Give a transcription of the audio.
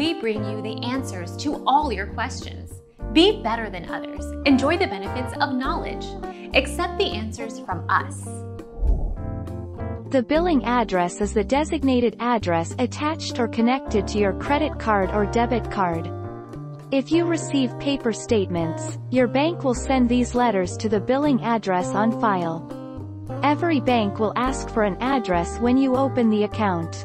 we bring you the answers to all your questions. Be better than others. Enjoy the benefits of knowledge. Accept the answers from us. The billing address is the designated address attached or connected to your credit card or debit card. If you receive paper statements, your bank will send these letters to the billing address on file. Every bank will ask for an address when you open the account.